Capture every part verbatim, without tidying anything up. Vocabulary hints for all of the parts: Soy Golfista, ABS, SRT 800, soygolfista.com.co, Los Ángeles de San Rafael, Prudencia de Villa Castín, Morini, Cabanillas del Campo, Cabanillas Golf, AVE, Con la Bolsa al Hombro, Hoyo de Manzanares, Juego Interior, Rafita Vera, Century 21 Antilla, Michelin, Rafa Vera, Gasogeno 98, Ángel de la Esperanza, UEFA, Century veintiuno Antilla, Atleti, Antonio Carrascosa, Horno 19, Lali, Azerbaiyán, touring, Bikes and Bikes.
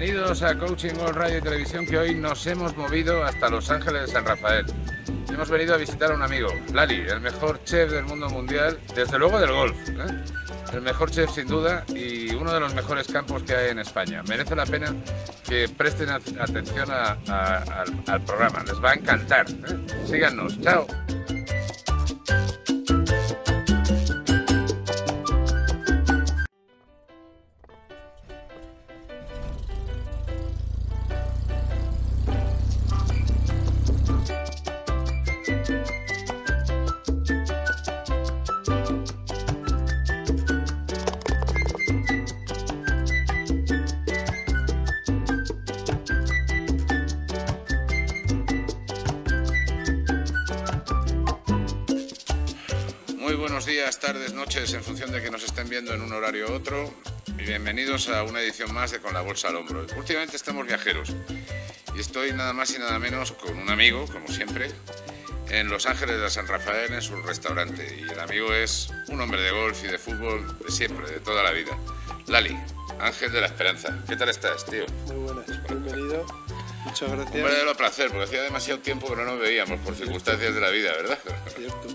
Bienvenidos a Coaching Golf Radio y Televisión, que hoy nos hemos movido hasta Los Ángeles de San Rafael. Hemos venido a visitar a un amigo, Lali, el mejor chef del mundo mundial, desde luego del golf, ¿eh? El mejor chef sin duda y uno de los mejores campos que hay en España. Merece la pena que presten atención a, a, al, al programa, les va a encantar, ¿eh? Síganos, chao. Tardes, noches, en función de que nos estén viendo en un horario u otro, y bienvenidos a una edición más de Con la Bolsa al Hombro. Últimamente estamos viajeros y estoy nada más y nada menos con un amigo, como siempre, en Los Ángeles de San Rafael, en su restaurante, y el amigo es un hombre de golf y de fútbol de siempre, de toda la vida. Lali, Ángel de la Esperanza, ¿qué tal estás, tío? Muy buenas, bienvenido. Muchas gracias. Un verdadero placer, porque hacía demasiado tiempo que no nos veíamos por circunstancias de la vida, ¿verdad? Cierto.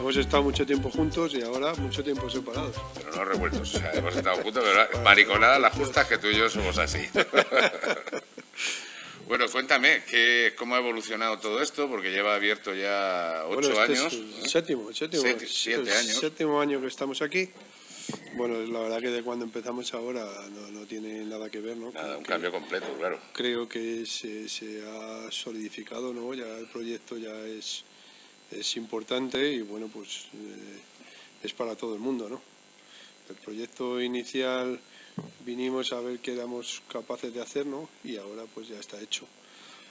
Hemos estado mucho tiempo juntos y ahora mucho tiempo separados. Pero no revueltos, o sea, hemos estado juntos, pero mariconadas las justas, que tú y yo somos así. Bueno, cuéntame, ¿qué, ¿cómo ha evolucionado todo esto? Porque lleva abierto ya ocho bueno, este años. Es el ¿eh? séptimo, el séptimo, siete, siete el años. séptimo año que estamos aquí. Bueno, la verdad que de cuando empezamos ahora no, no tiene nada que ver, ¿no? Nada, un cambio completo, claro. Creo que se, se ha solidificado, ¿no? Ya el proyecto ya es... es importante y bueno, pues eh, es para todo el mundo, ¿no? El proyecto inicial vinimos a ver qué éramos capaces de hacer, ¿no? Y ahora pues ya está hecho.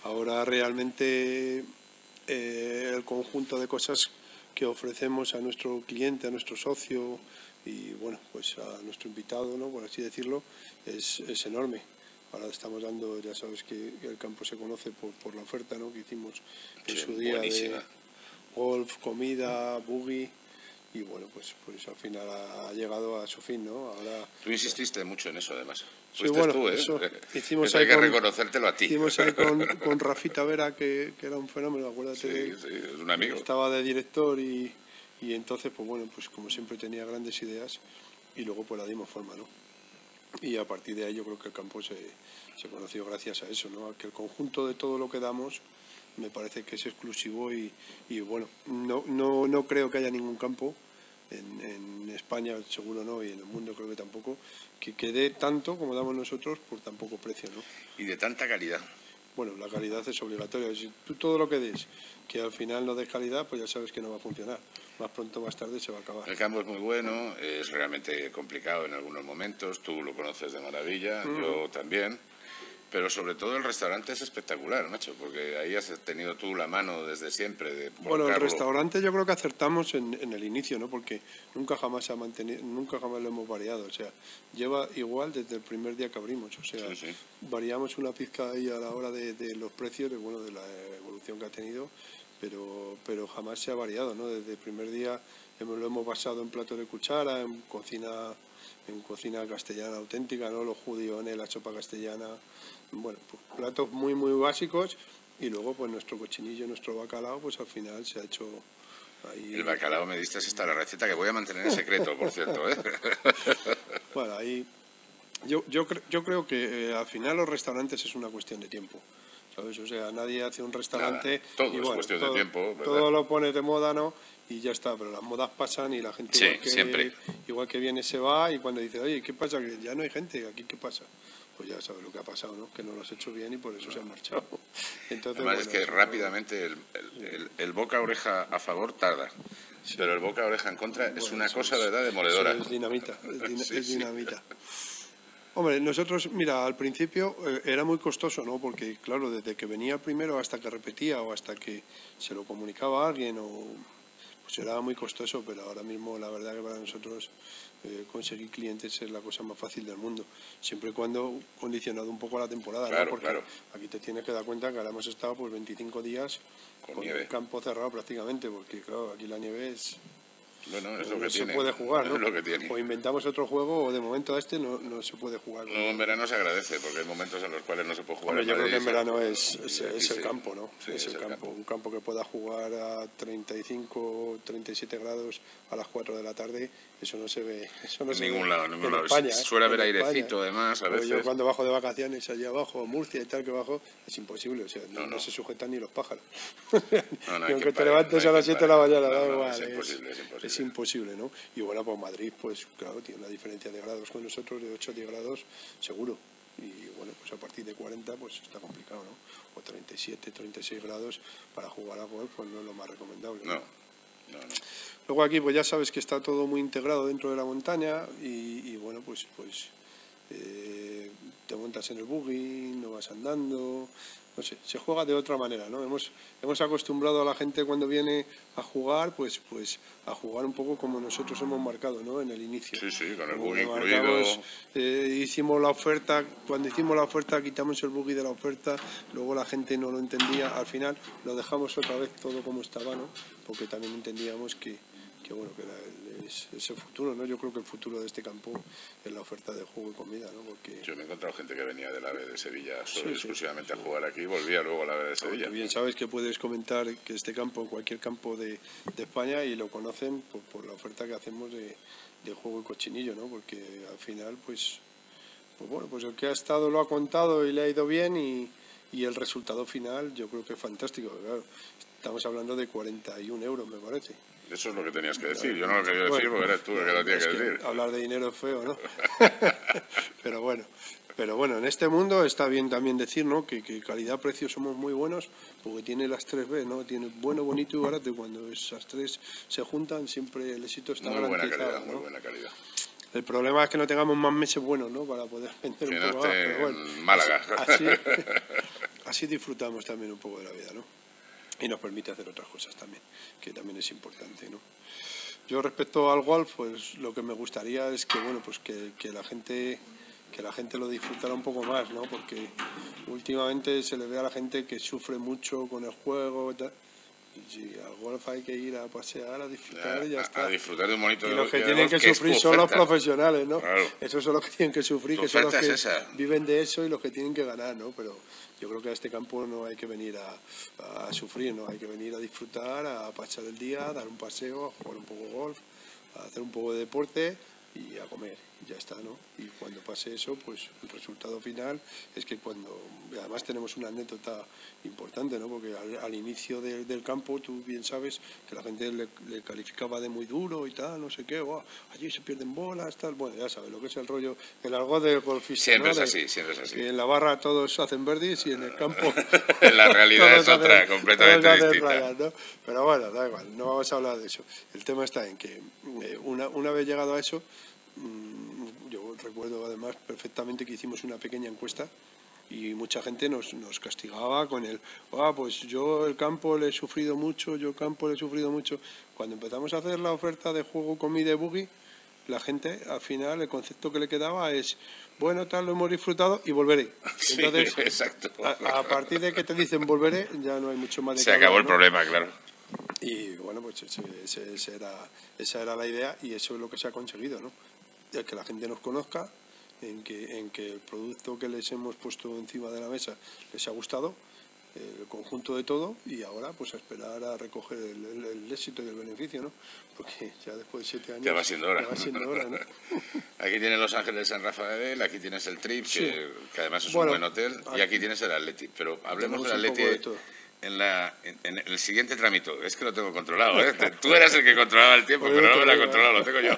Ahora realmente eh, el conjunto de cosas que ofrecemos a nuestro cliente, a nuestro socio y bueno, pues a nuestro invitado, ¿no? Por así decirlo, es, es enorme. Ahora estamos dando, ya sabes que el campo se conoce por, por la oferta, ¿no? Que hicimos en sí, su día buenísima. de... golf, comida, buggy y bueno, pues, pues al final ha, ha llegado a su fin, ¿no? Ahora, tú insististe eh, mucho en eso, además. Sí, bueno, tú, ¿eh? eso, hicimos ahí hay que con, reconocértelo a ti. Hicimos ahí con, con Rafita Vera, que, que era un fenómeno, acuérdate. Sí, sí, es un amigo. Estaba de director y, y entonces, pues bueno, pues como siempre tenía grandes ideas y luego pues la dimos forma, ¿no? Y a partir de ahí yo creo que el campo se, se conoció gracias a eso, ¿no? A que el conjunto de todo lo que damos me parece que es exclusivo y, y bueno, no, no, no creo que haya ningún campo, en, en España seguro no y en el mundo creo que tampoco, que quede tanto como damos nosotros por tan poco precio, ¿no? Y de tanta calidad. Bueno, la calidad es obligatoria. Si tú todo lo que des, que al final no des calidad, pues ya sabes que no va a funcionar. Más pronto o más tarde se va a acabar. El campo es muy bueno, es realmente complicado en algunos momentos, tú lo conoces de maravilla, mm. yo también. Pero sobre todo el restaurante es espectacular, macho, porque ahí has tenido tú la mano desde siempre. De bueno, el restaurante yo creo que acertamos en, en el inicio, ¿no? Porque nunca jamás ha mantenido, nunca jamás lo hemos variado. O sea, lleva igual desde el primer día que abrimos. O sea, sí, sí. variamos una pizca ahí a la hora de, de los precios, de, bueno, de la evolución que ha tenido, pero, pero jamás se ha variado, ¿no? Desde el primer día hemos, lo hemos basado en plato de cuchara, en cocina... en cocina castellana auténtica, ¿no? Los judiones, la sopa castellana, bueno, pues platos muy muy básicos y luego pues nuestro cochinillo, nuestro bacalao, pues al final se ha hecho ahí... El bacalao me diste esta la receta que voy a mantener en secreto, por cierto, ¿eh? Bueno, ahí yo, yo, yo creo que eh, al final los restaurantes es una cuestión de tiempo, ¿sabes? O sea, nadie hace un restaurante... Nada, todo y, bueno, es cuestión todo, de tiempo, ¿verdad? Todo lo pones de moda, ¿no? Y ya está, pero las modas pasan y la gente sí, igual, que, siempre. igual que viene se va y cuando dice, oye, ¿qué pasa? Que ya no hay gente, ¿aquí qué pasa? Pues ya sabes lo que ha pasado, ¿no? Que no lo has hecho bien y por eso no. se han marchado. Entonces, Además bueno, es que rápidamente el, el, el, el boca-oreja a favor tarda, sí. pero el boca-oreja en contra bueno, es una cosa de verdad demoledora. Es dinamita, es, din sí, es dinamita. Sí. Hombre, nosotros, mira, al principio eh, era muy costoso, ¿no? Porque claro, desde que venía primero hasta que repetía o hasta que se lo comunicaba a alguien o... pues era muy costoso, pero ahora mismo la verdad que para nosotros eh, conseguir clientes es la cosa más fácil del mundo, siempre y cuando condicionado un poco a la temporada, claro, ¿no? Porque claro. aquí te tienes que dar cuenta que ahora hemos estado pues veinticinco días con, con el campo cerrado prácticamente, porque claro, aquí la nieve es... Bueno, es lo que tiene. No se puede jugar, ¿no? Es lo que tiene. O inventamos otro juego, o de momento a este no, no se puede jugar. No, en verano se agradece, porque hay momentos en los cuales no se puede jugar. Bueno, yo creo que en verano es, es, es el campo, ¿no? Sí, es el campo. Un campo que pueda jugar a treinta y cinco, treinta y siete grados a las cuatro de la tarde, eso no se ve. Eso no en se ningún ve lado, en ningún lado. España, suele haber airecito, además, a veces. Yo cuando bajo de vacaciones allá abajo, Murcia y tal, que bajo, es imposible, o sea, no, no, no se sujetan ni los pájaros. No, no, y aunque te levantes a las siete de la mañana, no, no, vale, es imposible, es imposible. Es imposible, ¿no? Y bueno, pues Madrid, pues claro, tiene una diferencia de grados con nosotros de ocho a diez grados, seguro. Y bueno, pues a partir de cuarenta, pues está complicado, ¿no? O treinta y siete, treinta y seis grados para jugar a golf, pues no es lo más recomendable. No, no, no. Luego aquí, pues ya sabes que está todo muy integrado dentro de la montaña y, y bueno, pues, pues eh, te montas en el buggy, no vas andando... No sé, se juega de otra manera, ¿no? Hemos, hemos acostumbrado a la gente cuando viene a jugar, pues, pues a jugar un poco como nosotros hemos marcado, ¿no? En el inicio. Sí, sí, con el buggy incluido. Eh, hicimos la oferta, cuando hicimos la oferta quitamos el buggy de la oferta, luego la gente no lo entendía, al final lo dejamos otra vez todo como estaba, ¿no? Porque también entendíamos que, que bueno, que era el, es, es el futuro, ¿no? Yo creo que el futuro de este campo es la oferta de juego y comida, ¿no? Porque... Yo me he encontrado gente que venía del AVE de Sevilla solo sí, exclusivamente sí, sí. a jugar aquí y volvía luego al AVE de Sevilla. Bien, sabes que puedes comentar que este campo, cualquier campo de, de España, y lo conocen por, por la oferta que hacemos de, de juego y cochinillo, ¿no? Porque al final, pues, pues bueno, pues el que ha estado lo ha contado y le ha ido bien y, y el resultado final yo creo que es fantástico, claro. Estamos hablando de cuarenta y un euros, me parece. Eso es lo que tenías que decir. Yo no lo quería decir porque eres tú el que lo tenías que decir. Hablar de dinero es feo, ¿no? Pero bueno, pero bueno, en este mundo está bien también decir, ¿no? Que, que calidad-precio somos muy buenos porque tiene las tres B, ¿no? Tiene bueno, bonito y barato. Y cuando esas tres se juntan, siempre el éxito está garantizado. Muy buena calidad, muy buena calidad. El problema es que no tengamos más meses buenos, ¿no? Para poder vender un poco más. Pero bueno, Málaga. Así, así disfrutamos también un poco de la vida, ¿no? Y nos permite hacer otras cosas también, que también es importante, ¿no? Yo respecto al golf, pues lo que me gustaría es que, bueno, pues que, que la gente que la gente lo disfrutara un poco más, ¿no? Porque últimamente se le ve a la gente que sufre mucho con el juego y tal. Sí, al golf hay que ir a pasear, a disfrutar y ya está. A disfrutar de un bonito. Y los que tienen que sufrir son los profesionales, ¿no? Claro. Esos son los que tienen que sufrir, que son los que viven de eso y los que tienen que ganar, ¿no? Pero yo creo que a este campo no hay que venir a, a sufrir, ¿no? Hay que venir a disfrutar, a pasar el día, a dar un paseo, a jugar un poco de golf, a hacer un poco de deporte y a comer, ya está, ¿no? Y cuando pase eso, pues el resultado final es que cuando... Además tenemos una anécdota importante, ¿no? Porque al, al inicio de, del campo, tú bien sabes que la gente le, le calificaba de muy duro y tal, no sé qué, oh, allí se pierden bolas, tal... Bueno, ya sabes, lo que es el rollo, el argot del golfista. Siempre ¿no? de, es así, siempre es así. Que en la barra todos hacen verdes y en el campo... La realidad es otra, hacen, completamente distinta. Rayas, ¿no? Pero bueno, da igual, no vamos a hablar de eso. El tema está en que eh, una, una vez llegado a eso... Yo recuerdo además perfectamente que hicimos una pequeña encuesta y mucha gente nos, nos castigaba con el ah, pues yo el campo le he sufrido mucho, yo el campo le he sufrido mucho. Cuando empezamos a hacer la oferta de juego, comida y buggy, la gente al final el concepto que le quedaba es bueno, tal, lo hemos disfrutado y volveré. Entonces, sí, exacto. A, a partir de que te dicen volveré, ya no hay mucho más de... Se acabó el problema, claro. Y bueno, pues ese, ese, ese era, esa era la idea y eso es lo que se ha conseguido, ¿no? El que la gente nos conozca, en que, en que el producto que les hemos puesto encima de la mesa les ha gustado, el conjunto de todo, y ahora pues a esperar a recoger el, el, el éxito y el beneficio, ¿no? Porque ya después de siete años... Ya va siendo hora. Ya va siendo hora, ¿no? Aquí tienes Los Ángeles de San Rafael, aquí tienes el Trip, sí. que, que además es bueno, un buen hotel, aquí, y aquí tienes el Atleti. Pero hablemos del Atleti... De todo. En, la, en, en el siguiente trámite, es que lo tengo controlado, ¿eh? Tú eras el que controlaba el tiempo, pero no lo he controlado, lo tengo yo.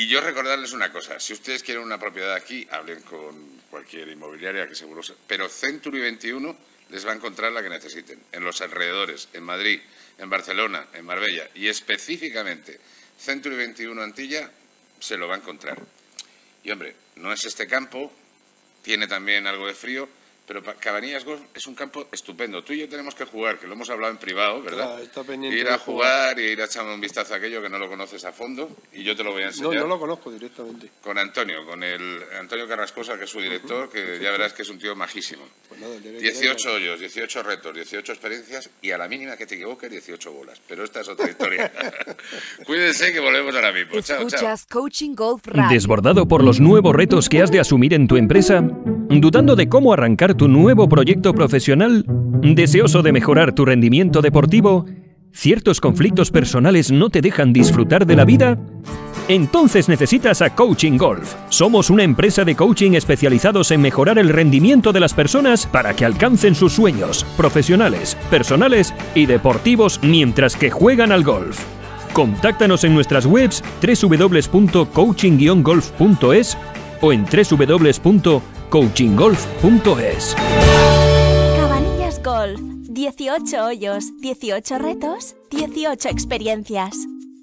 Y yo recordarles una cosa, si ustedes quieren una propiedad aquí, hablen con cualquier inmobiliaria que seguro sea, pero Century veintiuno les va a encontrar la que necesiten, en los alrededores, en Madrid, en Barcelona, en Marbella, y específicamente Century veintiuno Antilla se lo va a encontrar. Y hombre, no es este campo, tiene también algo de frío, pero Cabanillas Golf es un campo estupendo. Tú y yo tenemos que jugar, que lo hemos hablado en privado, ¿verdad? Claro, está pendiente ir a jugar, jugar y ir a echarme un vistazo a aquello que no lo conoces a fondo, y yo te lo voy a enseñar. No, yo lo conozco directamente. Con Antonio, con el Antonio Carrascosa, que es su director, uh-huh, que perfecto. Ya verás que es un tío majísimo. Pues nada, dieciocho hoyos, dieciocho retos, dieciocho experiencias, y a la mínima que te equivoques, dieciocho bolas. Pero esta es otra historia. Cuídense, que volvemos ahora mismo. Chao, Escuchas chao. Coaching Golf Radio. ¿Desbordado por los nuevos retos que has de asumir en tu empresa? ¿Dudando de cómo arrancar tu nuevo proyecto profesional? ¿Deseoso de mejorar tu rendimiento deportivo? ¿Ciertos conflictos personales no te dejan disfrutar de la vida? Entonces necesitas a Coaching Golf. Somos una empresa de coaching especializados en mejorar el rendimiento de las personas para que alcancen sus sueños profesionales, personales y deportivos mientras que juegan al golf. Contáctanos en nuestras webs doble u doble u doble u punto coaching guion golf punto es o en doble u doble u doble u punto coaching golf punto es. Cabanillas Golf, dieciocho hoyos, dieciocho retos, dieciocho experiencias.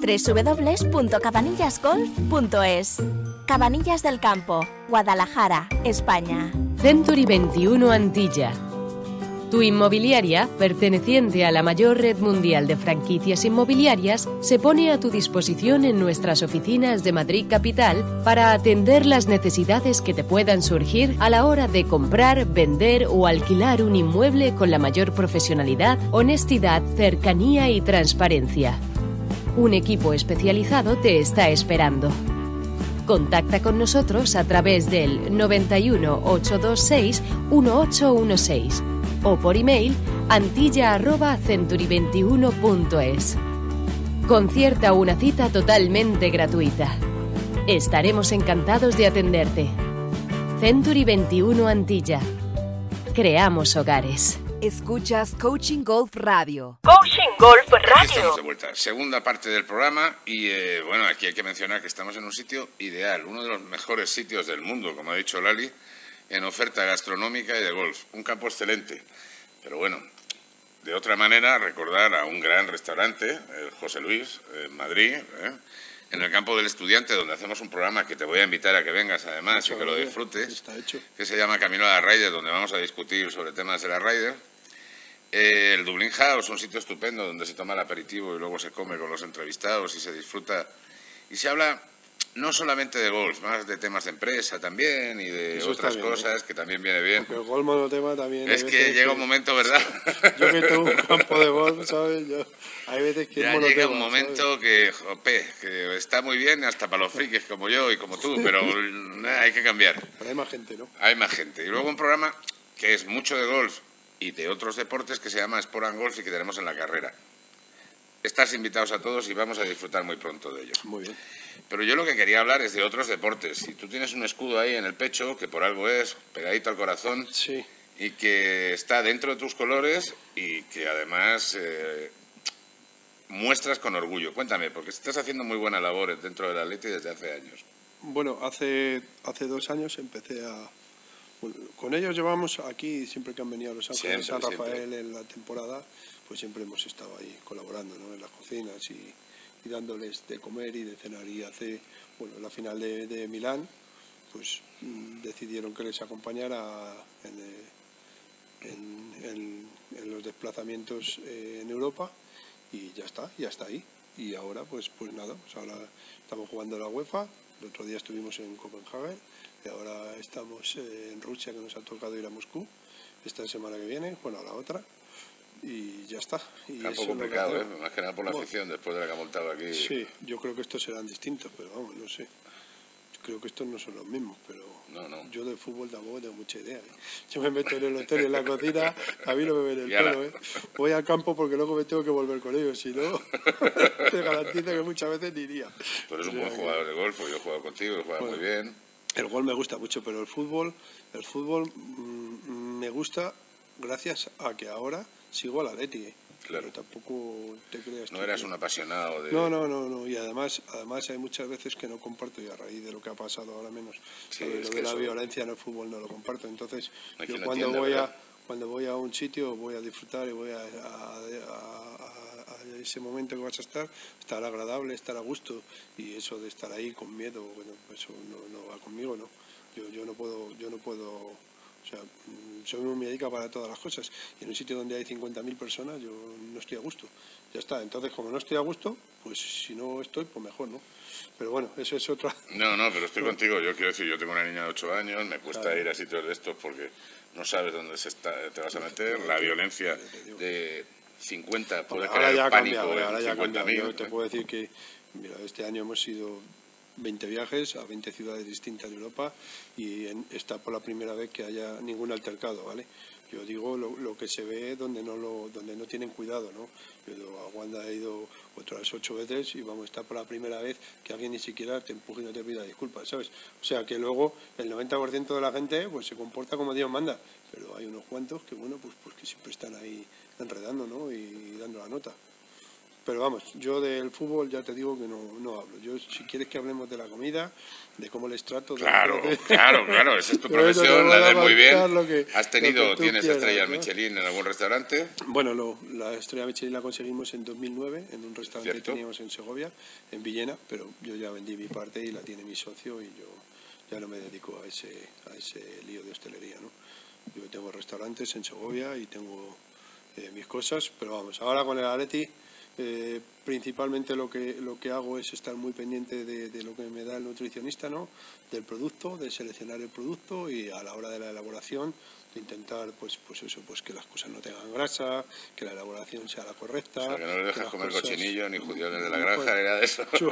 doble u doble u doble u punto cabanillas golf punto es. Cabanillas del Campo, Guadalajara, España. Century veintiuno Antilla, tu inmobiliaria, perteneciente a la mayor red mundial de franquicias inmobiliarias, se pone a tu disposición en nuestras oficinas de Madrid Capital para atender las necesidades que te puedan surgir a la hora de comprar, vender o alquilar un inmueble con la mayor profesionalidad, honestidad, cercanía y transparencia. Un equipo especializado te está esperando. Contacta con nosotros a través del nueve uno, ocho dos seis, uno ocho uno seis o por email antilla arroba century veintiuno punto es. Concierta una cita totalmente gratuita. Estaremos encantados de atenderte. Century veintiuno Antilla. Creamos hogares. Escuchas Coaching Golf Radio. Coaching Golf Radio. Estamos de vuelta, segunda parte del programa, y eh, bueno, aquí hay que mencionar que estamos en un sitio ideal, uno de los mejores sitios del mundo, como ha dicho Lali, en oferta gastronómica y de golf. Un campo excelente, pero bueno, de otra manera recordar a un gran restaurante, el José Luis, en Madrid, ¿eh? En el campo del Estudiante, donde hacemos un programa que te voy a invitar a que vengas además hecho, y que lo disfutes, está hecho. Que se llama Camino a la Ryder, donde vamos a discutir sobre temas de la Ryder. Eh, el Dublin House, un sitio estupendo donde se toma el aperitivo y luego se come con los entrevistados y se disfruta. Y se habla no solamente de golf, más de temas de empresa también y de eso otras bien, cosas, ¿eh? Que también viene bien. Porque el golf monotema también... Es que llega que... un momento, ¿verdad? Yo que tengo un campo de golf, ¿sabes? Yo... Hay veces que ya es llega un momento que, jope, que está muy bien hasta para los frikis como yo y como tú, pero nah, hay que cambiar. Pero hay más gente, ¿no? Hay más gente. Y luego un programa que es mucho de golf y de otros deportes que se llama Sport and Golf y que tenemos en La Carrera. Estás invitados a todos y vamos a disfrutar muy pronto de ello. Muy bien. Pero yo lo que quería hablar es de otros deportes. Si tú tienes un escudo ahí en el pecho, que por algo es pegadito al corazón, sí, y que está dentro de tus colores y que además... Eh, muestras con orgullo. Cuéntame, porque estás haciendo muy buenas labores dentro del Atleti desde hace años. Bueno, hace, hace dos años empecé a... Bueno, con ellos llevamos aquí, siempre que han venido a Los Ángeles de San Rafael en la temporada, pues siempre hemos estado ahí colaborando, ¿no? En las cocinas y, y dándoles de comer y de cenar. Y hace, bueno, en la final de, de Milán, pues decidieron que les acompañara en, en, en, en los desplazamientos en Europa. Y ya está, ya está ahí. Y ahora, pues pues nada, pues ahora estamos jugando a la UEFA, el otro día estuvimos en Copenhague, y ahora estamos en Rusia, que nos ha tocado ir a Moscú, esta semana que viene, bueno, a la otra, y ya está. Y campo complicado, ¿eh? Más que nada por la bueno, afición, después de la que ha montado aquí. Sí, yo creo que estos serán distintos, pero vamos, no sé. Creo que estos no son los mismos, pero no, no. Yo del fútbol tampoco tengo mucha idea, ¿eh? Yo me meto en el hotel, en la cocina, a mí no me ven el pelo, ¿eh? Voy al campo porque luego me tengo que volver con ellos, si no, te garantizo que muchas veces ni iría. Tú eres o sea, un buen jugador que... de golf, yo he jugado contigo, he jugado bueno, muy bien. El golf me gusta mucho, pero el fútbol, el fútbol mmm, me gusta, gracias a que ahora sigo al Atleti. Claro. Pero tampoco te creas. No eras que... un apasionado de... No, no, no, no. Y además, además hay muchas veces que no comparto, y a raíz de lo que ha pasado ahora menos. Sí, lo de, lo de la eso... violencia en el fútbol no lo comparto. Entonces, no, yo no cuando entiendo, voy ¿verdad? a cuando voy a un sitio voy a disfrutar y voy a, a, a, a ese momento que vas a estar, estar agradable, estar a gusto, y eso de estar ahí con miedo, bueno, eso no, no va conmigo, no. Yo, yo no puedo, yo no puedo. O sea, soy un médico para todas las cosas, y en un sitio donde hay cincuenta mil personas yo no estoy a gusto, ya está. Entonces, como no estoy a gusto, pues si no estoy, pues mejor, ¿no? Pero bueno, eso es otra... No, no, pero estoy no. contigo. Yo quiero decir, yo tengo una niña de ocho años, me cuesta claro. ir a sitios de estos porque no sabes dónde se está, te vas a meter, la violencia de cincuenta, puede crear ya pánico cambiado, ahora ya cincuenta mil. Yo te puedo decir que, mira, este año hemos sido... veinte viajes a veinte ciudades distintas de Europa, y en, está por la primera vez que haya ningún altercado, ¿vale? Yo digo lo, lo que se ve donde no lo, donde no tienen cuidado, ¿no? Yo a Wanda he ido otras ocho veces y vamos a estar por la primera vez que alguien ni siquiera te empuje y no te pida disculpas, ¿sabes? O sea que luego el noventa por ciento de la gente pues se comporta como Dios manda, pero hay unos cuantos que bueno, pues, pues que siempre están ahí enredando, ¿no? Y dando la nota. Pero vamos, yo del fútbol ya te digo que no, no hablo. Yo, si quieres que hablemos de la comida, de cómo les trato... Claro, de... claro, claro, esa es tu profesión, la de muy bien. Que, ¿Has tenido, tienes quieras, estrella ¿no? Michelin en algún restaurante? Bueno, lo, la estrella Michelin la conseguimos en dos mil nueve, en un restaurante ¿Cierto? que teníamos en Segovia, en Villena, pero yo ya vendí mi parte y la tiene mi socio, y yo ya no me dedico a ese, a ese lío de hostelería, ¿no? Yo tengo restaurantes en Segovia y tengo eh, mis cosas, pero vamos, ahora con el Atleti... Eh, principalmente lo que, lo que hago es estar muy pendiente de, de lo que me da el nutricionista, ¿no? Del producto, de seleccionar el producto, y a la hora de la elaboración de intentar pues, pues eso, pues que las cosas no tengan grasa, que la elaboración sea la correcta. O sea, que no le dejas comer cosas... cochinillo ni judiones de la granja, pues, ni nada de eso. Yo,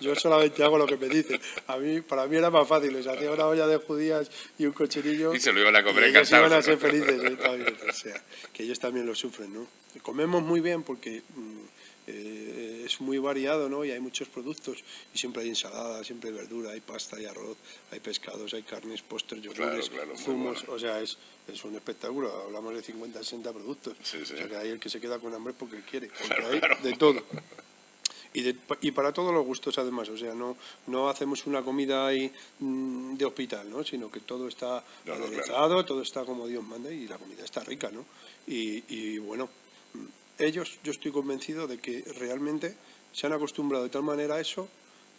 yo solamente hago lo que me dicen. A mí, para mí era más fácil, les hacía una olla de judías y un cochinillo. Y se lo iban a comer encantados. Iban a ser felices, ¿eh? También, o sea, que ellos también lo sufren, ¿no? Comemos muy bien porque... Mmm, Eh, es muy variado, ¿no? Y hay muchos productos, y siempre hay ensalada, siempre hay verdura, hay pasta, hay arroz, hay pescados, hay carnes, postres, yogures, claro, claro, zumos, bueno. O sea, es, es un espectáculo. Hablamos de cincuenta, sesenta productos, sí, sí. O sea, que hay el que se queda con hambre porque quiere, porque claro, hay claro. de todo. Y, de, y para todos los gustos, además, o sea, no, no hacemos una comida ahí mmm, de hospital, ¿no? Sino que todo está no, no, aderezado, claro. todo está como Dios manda, y la comida está rica, ¿no? Y, y bueno... Ellos, yo estoy convencido de que realmente se han acostumbrado de tal manera a eso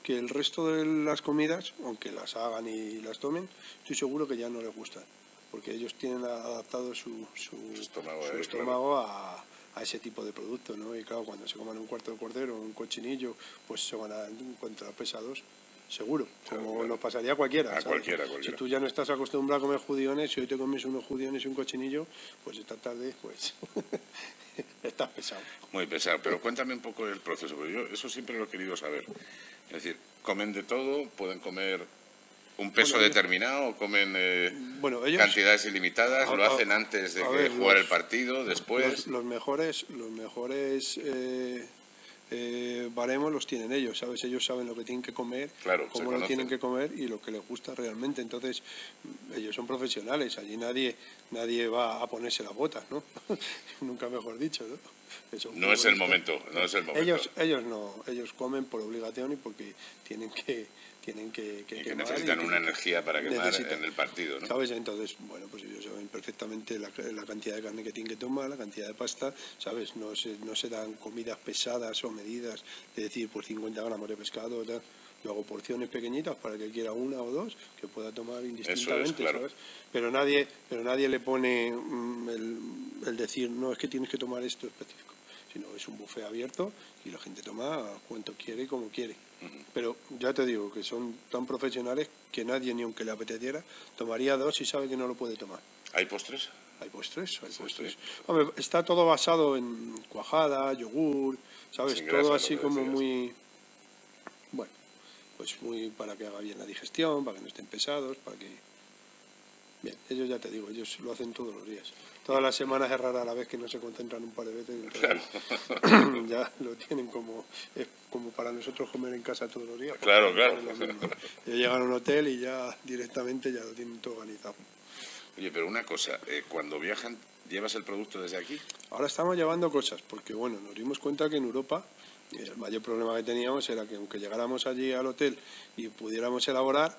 que el resto de las comidas, aunque las hagan y las tomen, estoy seguro que ya no les gustan, porque ellos tienen adaptado su, su, su estómago, su estómago a, a ese tipo de producto, ¿no? Y claro, cuando se coman un cuarto de cordero, un cochinillo, pues se van a encontrar pesados. Seguro, como claro, claro. nos pasaría a cualquiera, a cualquiera, cualquiera. Si tú ya no estás acostumbrado a comer judiones, si hoy te comes unos judiones y un cochinillo, pues esta tarde, pues, estás pesado. Muy pesado, pero cuéntame un poco el proceso, porque yo eso siempre lo he querido saber. Es decir, ¿comen de todo? ¿Pueden comer un peso bueno, determinado? Ellos, ¿comen eh, bueno, ellos, cantidades ilimitadas? A, ¿Lo hacen antes de que ver, jugar los, el partido, después? Los, los mejores... Los mejores eh, Eh, baremos los tienen ellos, ¿sabes? Ellos saben lo que tienen que comer, claro, cómo lo tienen que comer y lo que les gusta realmente. Entonces, ellos son profesionales, allí nadie nadie va a ponerse las botas, ¿no? Nunca mejor dicho, ¿no? Eso, no es el momento, no es el momento. Ellos, ellos no, ellos comen por obligación y porque tienen que... Tienen que, que, y que necesitan y que, una energía para quemar necesitan. en el partido, ¿no? ¿Sabes? Entonces, bueno, pues ellos saben perfectamente la, la cantidad de carne que tienen que tomar, la cantidad de pasta, ¿sabes? No se, no se dan comidas pesadas o medidas, de decir, pues cincuenta gramos de pescado, tal. Yo hago porciones pequeñitas para que quiera una o dos, que pueda tomar indistintamente, Eso es, claro. ¿sabes? Pero nadie, pero nadie le pone mm, el, el decir, no, es que tienes que tomar esto específico. Sino es un buffet abierto y la gente toma cuanto quiere y como quiere. Uh-huh. Pero ya te digo que son tan profesionales que nadie, ni aunque le apeteciera, tomaría dos y sabe que no lo puede tomar. ¿Hay postres? Hay postres, hay sí, postres. Sí. Hombre, está todo basado en cuajada, yogur, ¿sabes? Sin todo grasa, así como decías. muy... Bueno, pues muy para que haga bien la digestión, para que no estén pesados, para que... Bien, ellos ya te digo, ellos lo hacen todos los días. Todas las semanas es rara la vez que no se concentran un par de veces. Claro. Ya lo tienen como, es como para nosotros comer en casa todos los días. Claro, claro. Ya llegan a un hotel y ya directamente ya lo tienen todo organizado. Oye, pero una cosa, eh, cuando viajan ¿Llevas el producto desde aquí? Ahora estamos llevando cosas, porque bueno, nos dimos cuenta que en Europa el mayor problema que teníamos era que aunque llegáramos allí al hotel y pudiéramos elaborar,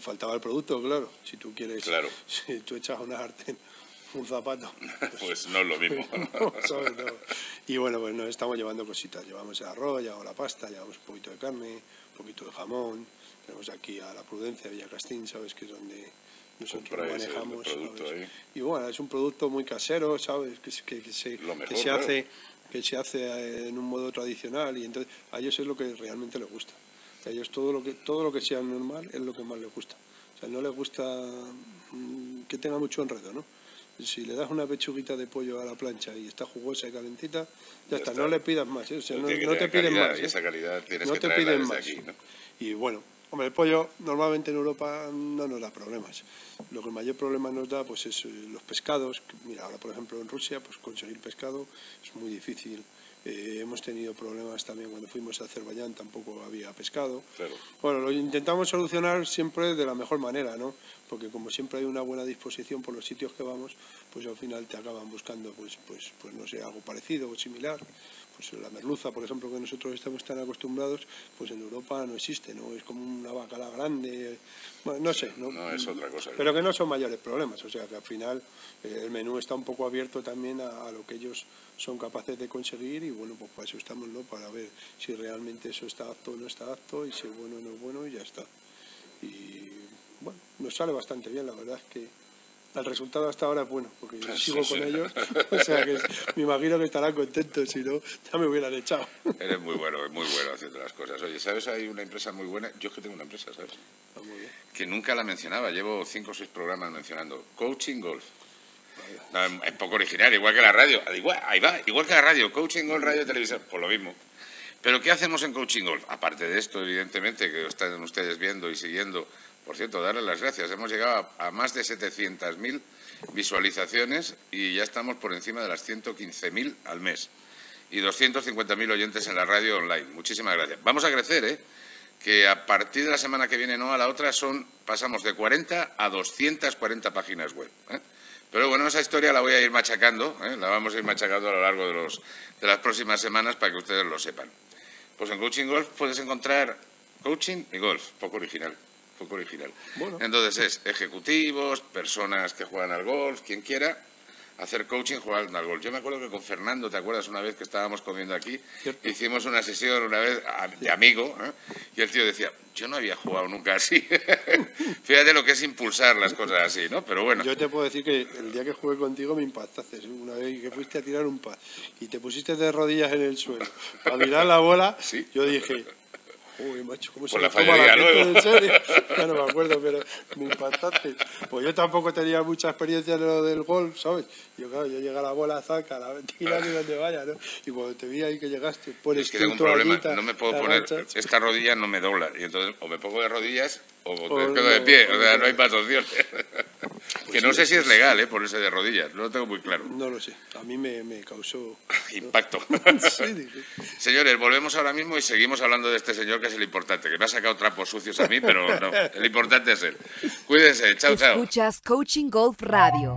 faltaba el producto, claro. Si tú quieres, claro. Si tú echas una sartén, un zapato, pues, pues no es lo mismo. No, ¿sabes? No. Y bueno, pues nos estamos llevando cositas. Llevamos el arroz, llevamos la pasta, llevamos un poquito de carne, un poquito de jamón. Tenemos aquí a la Prudencia de Villa Castín, ¿sabes? Que es donde nosotros Compra manejamos. Producto, ¿eh? Y bueno, es un producto muy casero, ¿sabes? Que, que, que se, mejor, que se claro. hace que se hace en un modo tradicional, y entonces a ellos es lo que realmente les gusta. A ellos todo lo que todo lo que sea normal es lo que más les gusta. O sea, no les gusta que tenga mucho enredo, ¿no? Si le das una pechuguita de pollo a la plancha y está jugosa y calentita, ya, ya está. está. No le pidas más, ¿eh? O sea, no, no te calidad, piden más. ¿Eh? Y esa calidad tienes no que te piden más. Aquí, ¿no? Y bueno, hombre, el pollo normalmente en Europa no nos da problemas. Lo que el mayor problema nos da, pues, es los pescados. Mira, ahora por ejemplo en Rusia, pues conseguir pescado es muy difícil. Eh, hemos tenido problemas también cuando fuimos a Azerbaiyán, tampoco había pescado. Claro. Bueno, lo intentamos solucionar siempre de la mejor manera, ¿no? Porque como siempre hay una buena disposición por los sitios que vamos, pues al final te acaban buscando, pues, pues, pues no sé, algo parecido o similar. Pues la merluza, por ejemplo, que nosotros estamos tan acostumbrados, pues en Europa no existe, ¿no? Es como una bacala grande, bueno, no sé, ¿no? No, es otra cosa. Pero que no son mayores problemas, o sea que al final eh, el menú está un poco abierto también a, a lo que ellos son capaces de conseguir, y bueno, pues para eso estamos, ¿no? Para ver si realmente eso está apto o no está apto, y si es bueno o no es bueno, y ya está. Y bueno, nos sale bastante bien, la verdad es que el resultado hasta ahora es bueno, porque yo sigo sí, con sí. ellos, o sea que me imagino que estarán contentos, si no, ya me hubieran echado. Eres muy bueno, muy bueno haciendo las cosas. Oye, ¿sabes? Hay una empresa muy buena, yo es que tengo una empresa, ¿sabes? Ah, muy bien. Que nunca la mencionaba, llevo cinco o seis programas mencionando, Coaching Golf. No, es poco original, igual que la radio, igual, ahí va, igual que la radio, Coaching Golf, radio, televisión, por lo mismo. Pero ¿qué hacemos en Coaching Golf? Aparte de esto, evidentemente, que están ustedes viendo y siguiendo. Por cierto, darles las gracias. Hemos llegado a más de setecientas mil visualizaciones y ya estamos por encima de las ciento quince mil al mes. Y doscientos cincuenta mil oyentes en la radio online. Muchísimas gracias. Vamos a crecer, ¿eh? Que a partir de la semana que viene, no a la otra, son pasamos de cuarenta a doscientas cuarenta páginas web, ¿eh? Pero bueno, esa historia la voy a ir machacando, ¿eh? La vamos a ir machacando a lo largo de, los, de las próximas semanas para que ustedes lo sepan. Pues en Coaching Golf puedes encontrar coaching y golf, poco original. Poco original. Bueno. Entonces es ejecutivos, personas que juegan al golf, quien quiera hacer coaching, jugar al golf. Yo me acuerdo que con Fernando, ¿te acuerdas? Una vez que estábamos comiendo aquí, ¿cierto? Hicimos una sesión una vez a, de amigo, ¿eh? Y el tío decía, yo no había jugado nunca así. Fíjate lo que es impulsar las cosas así, ¿no? Pero bueno. Yo te puedo decir que el día que jugué contigo me impactaste. Una vez que fuiste a tirar un pad y te pusiste de rodillas en el suelo para mirar la bola, ¿sí? Yo dije... Uy, macho, ¿cómo se la toma la gente, en serio? Ya no me acuerdo, pero me impactaste. Pues yo tampoco tenía mucha experiencia en lo del golf, ¿sabes? Yo, claro, yo llegué a la bola, zaca, la tira ni donde vaya, ¿no? Y cuando te vi ahí que llegaste, pones... Es que tengo un problema, no me puedo poner... Mancha. Esta rodilla no me dobla, y entonces o me pongo de rodillas o, o te quedo de pie, o sea, no hay más opciones. Pues que no sí, sé si es legal, ¿eh? Ponerse de rodillas, no lo tengo muy claro. No lo sé, a mí me, me causó... Impacto. Sí, dije. Señores, volvemos ahora mismo y seguimos hablando de este señor que es el importante, que me ha sacado trapos sucios a mí, pero no, el importante es él. Cuídense, chao, chao. Escuchas Coaching Golf Radio.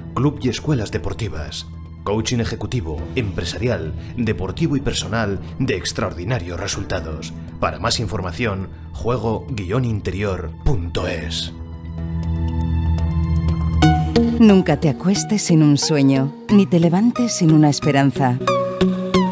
club y escuelas deportivas. Coaching ejecutivo, empresarial, deportivo y personal de extraordinarios resultados. Para más información, juego interior punto es. Nunca te acuestes sin un sueño, ni te levantes sin una esperanza.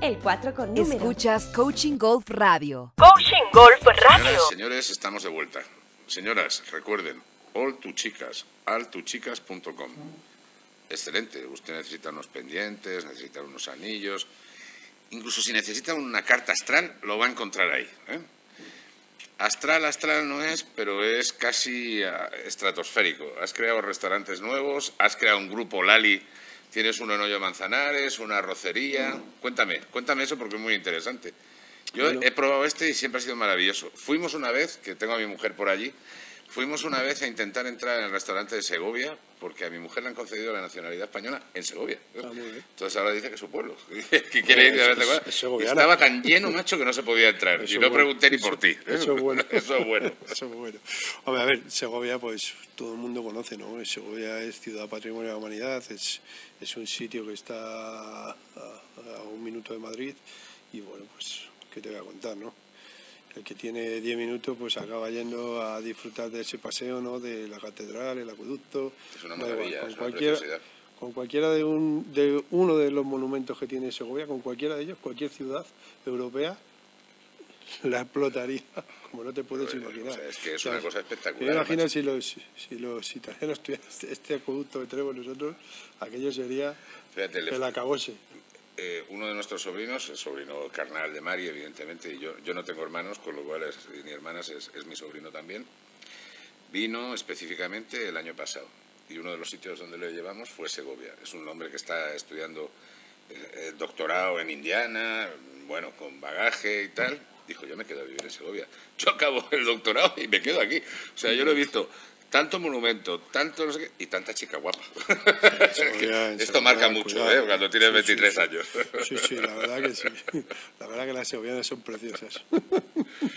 El cuatro con número. Escuchas Coaching Golf Radio. Coaching Golf Radio. Señoras, señores, estamos de vuelta. Señoras, recuerden, all tu chicas, all tu chicas punto com. Excelente, usted necesita unos pendientes, necesita unos anillos. Incluso si necesita una carta astral, lo va a encontrar ahí, ¿eh? Astral, astral no es, pero es casi estratosférico. Has creado restaurantes nuevos, has creado un grupo Lali, tienes uno en Hoyo de Manzanares, una arrocería. Cuéntame, cuéntame eso porque es muy interesante. Yo bueno. he probado este y siempre ha sido maravilloso. Fuimos una vez, que tengo a mi mujer por allí, fuimos una vez a intentar entrar en el restaurante de Segovia porque a mi mujer le han concedido la nacionalidad española en Segovia. Ah, muy bien. Entonces ahora dice que es su pueblo, que quiere ir a ver. Estaba tan lleno, macho, que no se podía entrar. Eso y no bueno. pregunté ni eso, por ti. Eso es bueno. Eso es bueno. Eso es bueno. Hombre, a ver, Segovia, pues todo el mundo conoce, ¿no? Segovia es ciudad patrimonio de la humanidad, es, es un sitio que está a, a un minuto de Madrid y bueno, pues, ¿qué te voy a contar, no? El que tiene diez minutos pues acaba yendo a disfrutar de ese paseo, ¿no? De la catedral, el acueducto. Es una maravilla, con, es una cualquiera, con cualquiera de, un, de uno de los monumentos que tiene Segovia, con cualquiera de ellos, cualquier ciudad europea la explotaría, como no te puedes Pero, imaginar. O sea, es que es o sea, una cosa espectacular. Imagina si los, si los italianos tuvieran este acueducto que tenemos nosotros, aquello sería Fíjate, el acabose. Eh, uno de nuestros sobrinos, el sobrino carnal de Mari, evidentemente, y yo, yo no tengo hermanos, con lo cual es, ni hermanas, es, es mi sobrino también, vino específicamente el año pasado. Y uno de los sitios donde lo llevamos fue Segovia. Es un hombre que está estudiando eh, doctorado en Indiana, bueno, con bagaje y tal. Dijo, yo me quedo a vivir en Segovia. Yo acabo el doctorado y me quedo aquí. O sea, yo lo he visto... Tanto monumento, tanto no sé qué, y tanta chica guapa. Sí, Segovia, esto marca mucho, cuidado, ¿eh? Cuando tienes sí, veintitrés sí, años. Sí, sí, la verdad que sí. La verdad que las segovianas son preciosas.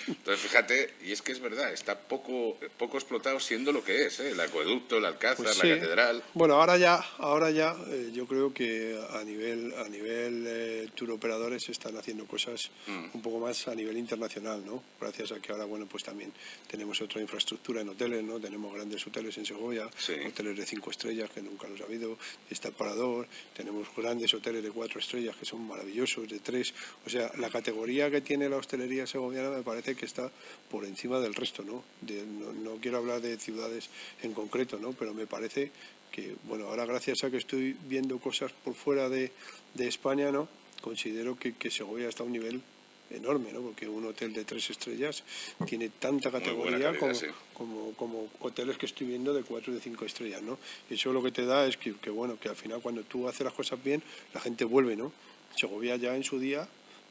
Entonces, fíjate, y es que es verdad, está poco, poco explotado siendo lo que es, ¿eh? El acueducto, el Alcázar, pues sí. la catedral. Bueno, ahora ya, ahora ya eh, yo creo que a nivel, a nivel eh, tour operadores están haciendo cosas mm. un poco más a nivel internacional, ¿no? Gracias a que ahora, bueno, pues también tenemos otra infraestructura en hoteles, ¿no? Tenemos grandes de hoteles en Segovia, sí. hoteles de cinco estrellas que nunca los ha habido, está el Parador, tenemos grandes hoteles de cuatro estrellas que son maravillosos, de tres, o sea, la categoría que tiene la hostelería segoviana me parece que está por encima del resto, ¿no? De, no, no quiero hablar de ciudades en concreto, ¿no? Pero me parece que, bueno, ahora gracias a que estoy viendo cosas por fuera de, de España, ¿no? Considero que, que Segovia está a un nivel enorme, ¿no? Porque un hotel de tres estrellas tiene tanta categoría calidad, como, sí. como, como hoteles que estoy viendo de cuatro o de cinco estrellas, ¿no? Y eso lo que te da es que, que, bueno, que al final cuando tú haces las cosas bien, la gente vuelve, ¿no? Segovia ya en su día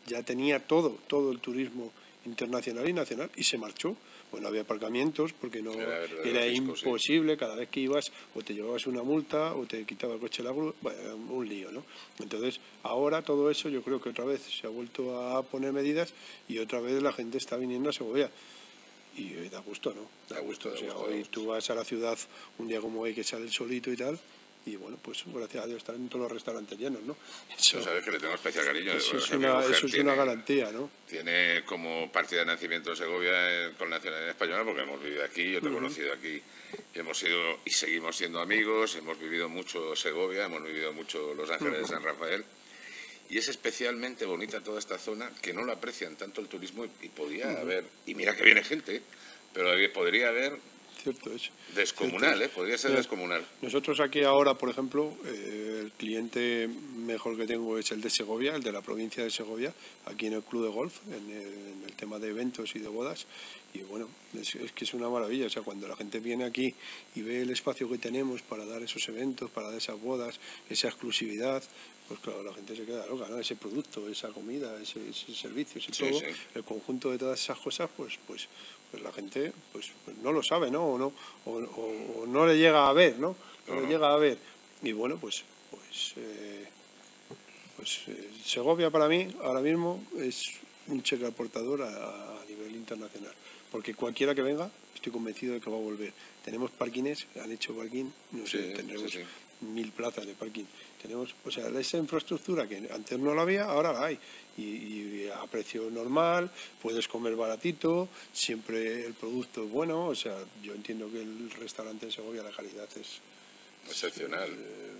ya tenía todo, todo el turismo internacional y nacional y se marchó. Bueno, había aparcamientos porque no era, era fisco, imposible, sí. cada vez que ibas o te llevabas una multa o te quitaba el coche la grúa, bueno, un lío, ¿no? Entonces, ahora todo eso yo creo que otra vez se ha vuelto a poner medidas y otra vez la gente está viniendo a Segovia. Y da gusto, ¿no? Da, da gusto, gusto, da o sea, gusto, hoy da gusto. Tú vas a la ciudad un día como hoy que sale el solito y tal. Y bueno, pues gracias a Dios están en todos los restaurantes llenos, ¿no? Eso, sabes que le tengo especial cariño. Eso es, una, eso es tiene, una garantía, ¿no? Tiene como partida de nacimiento de Segovia con nacionalidad española porque hemos vivido aquí, yo te he uh-huh. conocido aquí, hemos sido y seguimos siendo amigos, hemos vivido mucho Segovia, hemos vivido mucho Los Ángeles uh-huh. de San Rafael. Y es especialmente bonita toda esta zona que no la aprecian tanto el turismo y, y podía uh-huh. haber, y mira que viene gente, pero podría haber... Cierto es. Descomunal, Cierto es. ¿eh? Podría ser Mira, descomunal. Nosotros aquí ahora, por ejemplo, eh, el cliente mejor que tengo es el de Segovia, el de la provincia de Segovia, aquí en el club de golf, en el, en el tema de eventos y de bodas. Y bueno, es, es que es una maravilla. O sea, cuando la gente viene aquí y ve el espacio que tenemos para dar esos eventos, para dar esas bodas, esa exclusividad, pues claro, la gente se queda loca, ¿no? Ese producto, esa comida, ese, ese servicio, ese sí, todo, sí. el conjunto de todas esas cosas, pues... pues Pues la gente pues, pues no lo sabe, ¿no? O no, o, o, o no le llega a ver, ¿no? No, no. le llega a ver. Y bueno, pues, pues, eh, pues eh, Segovia para mí ahora mismo es un cheque aportador a, a nivel internacional. porque cualquiera que venga, estoy convencido de que va a volver. Tenemos parkings, han hecho parking, no sé, sí, tendremos sí, sí. mil plazas de parking. Tenemos, o sea, esa infraestructura que antes no la había, ahora la hay. Y, y a precio normal, puedes comer baratito, siempre el producto es bueno. O sea, yo entiendo que el restaurante en Segovia, la calidad es... excepcional. Es, eh,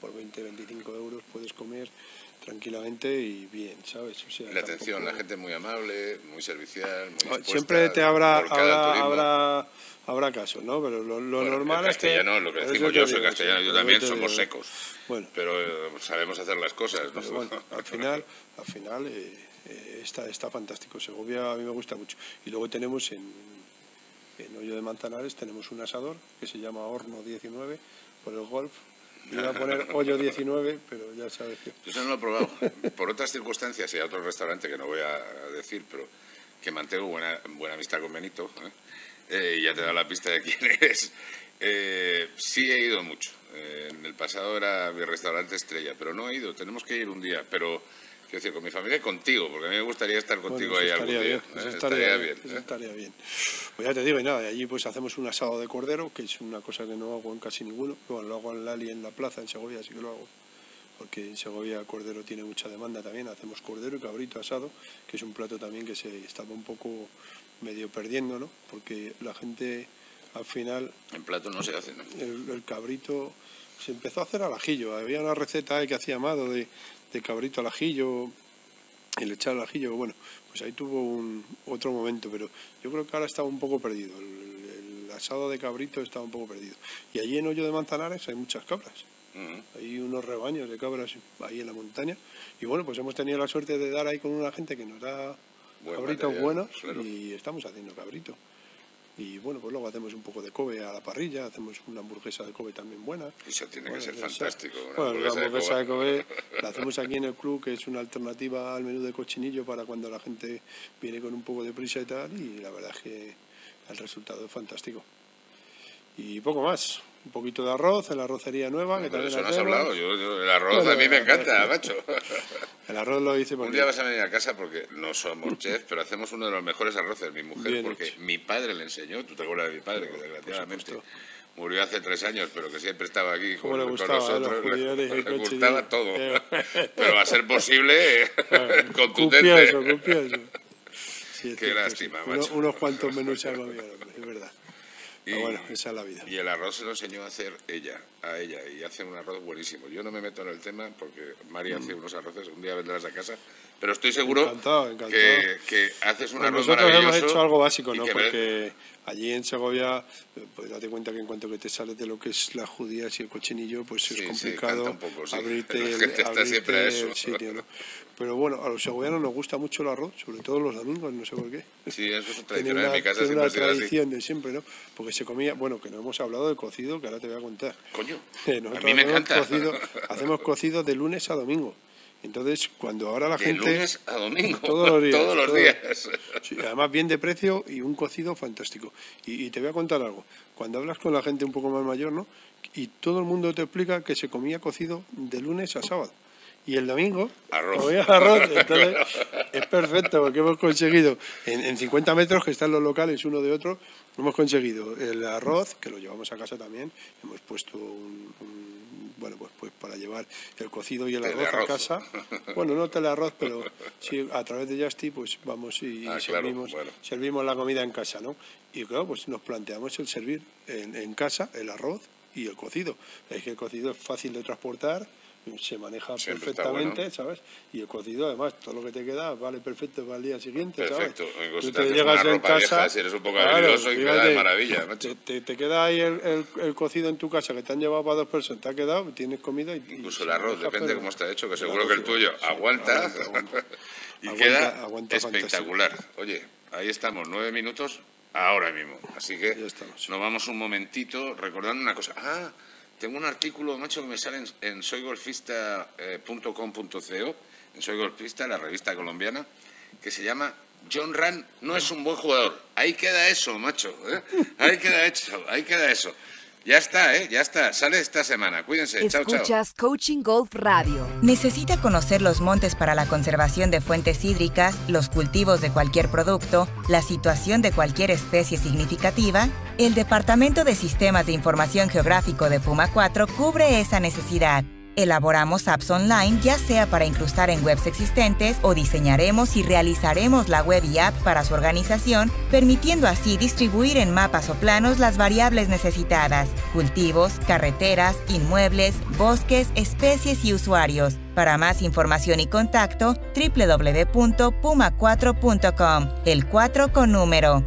por veinte, veinticinco euros puedes comer tranquilamente y bien, ¿sabes? O sea, la atención, tampoco... la gente es muy amable, muy servicial, muy dispuesta. Siempre te habrá, habrá, habrá, habrá caso, ¿no? Pero lo, lo bueno, normal es que... lo que decimos yo, soy castellano, yo también, somos secos. Bueno, pero eh, sabemos hacer las cosas, ¿no? Bueno, al final, al final eh, eh, está, está fantástico. Segovia a mí me gusta mucho. Y luego tenemos en, en Hoyo de Manzanares, tenemos un asador que se llama Horno diecinueve, por el golf. Iba a poner Hoyo diecinueve, pero ya sabes que... Yo eso no lo he probado. Por otras circunstancias, y a otro restaurante que no voy a decir, pero que mantengo buena, buena amistad con Benito, ¿eh? Eh, y ya te da la pista de quién eres. Eh, sí he ido mucho. Eh, en el pasado era mi restaurante estrella, pero no he ido. Tenemos que ir un día, pero... quiero decir, con mi familia y contigo, porque a mí me gustaría estar contigo bueno, ahí algún día. Bien, eso ¿eh? estaría, estaría bien. Eso ¿eh? estaría bien. Pues ya te digo, y nada, allí pues hacemos un asado de cordero, que es una cosa que no hago en casi ninguno. Bueno, lo hago en Lali, en la plaza, en Segovia, así que lo hago. Porque en Segovia el cordero tiene mucha demanda también. Hacemos cordero y cabrito asado, que es un plato también que se estaba un poco medio perdiendo, ¿no? Porque la gente, al final... en plato no se hace, ¿no? El, el cabrito se empezó a hacer al ajillo. Había una receta ahí que hacía Amado de... de cabrito al ajillo, el echar al ajillo, bueno, pues ahí tuvo un otro momento, pero yo creo que ahora está un poco perdido, el, el asado de cabrito está un poco perdido. Y allí en Hoyo de Manzanares hay muchas cabras, uh-huh. hay unos rebaños de cabras ahí en la montaña, y bueno, pues hemos tenido la suerte de dar ahí con una gente que nos da Buen cabritos material, buenos, claro. Y estamos haciendo cabrito. Y bueno, pues luego hacemos un poco de Kobe a la parrilla, hacemos una hamburguesa de Kobe también buena. Eso tiene bueno, que ser fantástico. Bueno, hamburguesa la hamburguesa de Kobe. de Kobe la hacemos aquí en el club, que es una alternativa al menú de cochinillo para cuando la gente viene con un poco de prisa y tal, y la verdad es que el resultado es fantástico. Y poco más. Un poquito de arroz, en la arrocería nueva. Bueno, que también eso no has hablado. Yo, yo, el arroz bueno, a mí me encanta, macho. El arroz lo hice por Un día vas a venir a casa porque no somos chefs, pero hacemos uno de los mejores arroces, mi mujer, Bien porque hecho. mi padre le enseñó. Tú te acuerdas de mi padre, que desgraciadamente murió hace tres años, pero que siempre estaba aquí con, le gustaba, con nosotros. Le, le, le gustaba todo. Pero va a ser posible, bueno, contundente. Cupioso, cupioso. Sí, Qué lástima, sí. macho. Uno, unos cuantos menús se han olvidado, es verdad. Y, bueno, esa es la vida. Y el arroz se lo enseñó a hacer ella, a ella, y hace un arroz buenísimo. Yo no me meto en el tema porque María mm. hace unos arroces, un día vendrás a casa, pero estoy seguro encantado, encantado. Que, que haces un bueno, arroz nosotros maravilloso. Nosotros hemos hecho algo básico, ¿no? Porque allí en Segovia, pues date cuenta que en cuanto que te sales de lo que es las judías y el cochinillo, pues sí, es complicado sí, un poco, sí. abrirte, la gente está abrirte siempre a eso. el sitio, ¿no? Pero bueno, a los segovianos nos gusta mucho el arroz, sobre todo los domingos, no sé por qué. Sí, eso es una tradición, en mi casa siempre ha sido así. tradición de siempre, ¿no? Porque se comía, bueno, que no hemos hablado de cocido, que ahora te voy a contar. Coño, a mí me encanta. Cocido, hacemos cocido de lunes a domingo. Entonces, cuando ahora la de gente... De lunes a domingo, todos los días. Todos los todos, días. Sí, además, bien de precio y un cocido fantástico. Y, y te voy a contar algo. Cuando hablas con la gente un poco más mayor, ¿no? Y todo el mundo te explica que se comía cocido de lunes a sábado. Y el domingo, arroz. arroz. Entonces, es perfecto, porque hemos conseguido, en, en cincuenta metros que están los locales uno de otro, hemos conseguido el arroz, que lo llevamos a casa también, hemos puesto un... un bueno, pues, pues para llevar el cocido y el arroz, arroz a casa. Bueno, no el arroz, pero sí, a través de Justi, pues vamos y, ah, y servimos, claro, bueno. servimos la comida en casa, ¿no? Y claro, pues nos planteamos el servir en, en casa el arroz y el cocido. Es que el cocido es fácil de transportar, se maneja Siempre perfectamente, bueno. ¿sabes? Y el cocido, además, todo lo que te queda vale perfecto para el día siguiente, perfecto. ¿sabes? Perfecto. Tú te llegas en casa... Vieja, si eres un poco claro, habilidoso y queda de maravilla, macho. Te, te, te queda ahí el, el, el cocido en tu casa que te han llevado para dos personas, te ha quedado, tienes comida y... Incluso y el arroz, depende de cómo está hecho, que seguro que el tuyo sí, aguanta, aguanta, aguanta y aguanta, queda aguanta espectacular. Fantasía. Oye, ahí estamos, nueve minutos ahora mismo. Así que nos vamos un momentito recordando una cosa. Ah... Tengo un artículo, macho, que me sale en, en soy golfista punto com punto co, en Soy Golfista, la revista colombiana, que se llama John Rand no es un buen jugador. Ahí queda eso, macho. ¿eh? Ahí queda eso, ahí queda eso. Ya está, ¿eh? Ya está. Sale esta semana. Cuídense. Chao, chao. Escuchas Coaching Golf Radio. ¿Necesita conocer los montes para la conservación de fuentes hídricas, los cultivos de cualquier producto, la situación de cualquier especie significativa? El Departamento de Sistemas de Información Geográfico de Puma cuatro cubre esa necesidad. Elaboramos apps online, ya sea para incrustar en webs existentes o diseñaremos y realizaremos la web y app para su organización, permitiendo así distribuir en mapas o planos las variables necesitadas, cultivos, carreteras, inmuebles, bosques, especies y usuarios. Para más información y contacto, w w w punto puma cuatro punto com, el cuatro con número.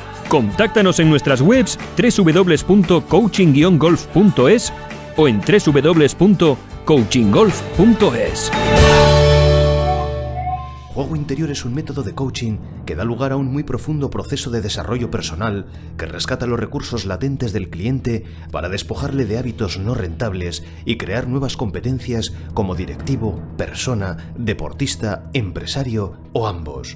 Contáctanos en nuestras webs w w w punto coaching golf punto es o en w w w punto coaching golf punto es. Juego Interior es un método de coaching que da lugar a un muy profundo proceso de desarrollo personal que rescata los recursos latentes del cliente para despojarle de hábitos no rentables y crear nuevas competencias como directivo, persona, deportista, empresario o ambos.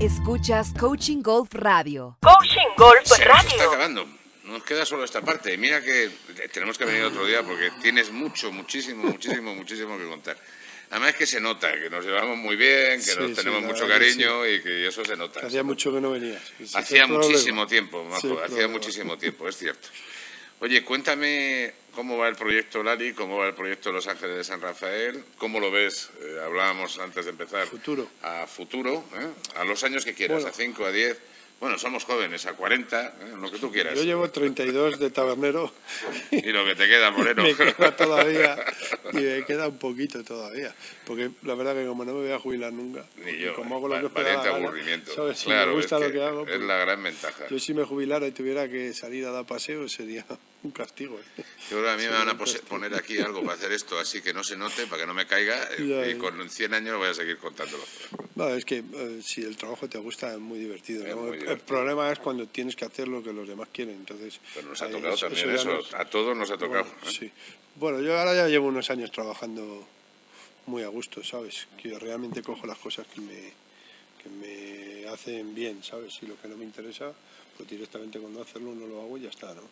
Escuchas Coaching Golf Radio. Coaching Golf Se Radio. Nos está acabando. Nos queda solo esta parte. Mira que tenemos que venir otro día porque tienes mucho, muchísimo, muchísimo, muchísimo que contar. Además es que se nota, que nos llevamos muy bien, que sí, nos sí, tenemos mucho cariño sí. y que eso se nota. Hacía mucho que no venías. Si hacía muchísimo problema. tiempo, Majo, sí, hacía problema. muchísimo tiempo, es cierto. Oye, cuéntame cómo va el proyecto Lali, cómo va el proyecto Los Ángeles de San Rafael, cómo lo ves, eh, hablábamos antes de empezar, futuro. a futuro, ¿eh? a los años que quieras, bueno. a cinco, a diez, bueno, somos jóvenes, a cuarenta, ¿eh? lo que tú quieras. Yo llevo treinta y dos de tabernero. Y lo que te queda, Moreno. Me queda todavía, y me queda un poquito todavía, porque la verdad que como no me voy a jubilar nunca, Ni yo, como hago lo que valiente gana, aburrimiento, ¿sabes? Si claro, me gusta es lo que, que hago, pues, es la gran ventaja. Yo si me jubilara y tuviera que salir a dar paseo sería... un castigo, ¿eh? Yo creo que a mí sí, me van a poner aquí algo para hacer esto, así que no se note, para que no me caiga, ya, y con cien años voy a seguir contándolo. No, es que eh, si el trabajo te gusta es muy divertido, es ¿no? muy el, divertido. El problema es cuando tienes que hacer lo que los demás quieren, entonces... Pero nos ha ahí, tocado eso, también eso, nos... a todos nos ha tocado. Bueno, ¿eh? sí. bueno, yo ahora ya llevo unos años trabajando muy a gusto, ¿sabes? Que realmente cojo las cosas que me, que me hacen bien, ¿sabes? Y lo que no me interesa, pues directamente cuando hacerlo no lo hago y ya está, ¿no?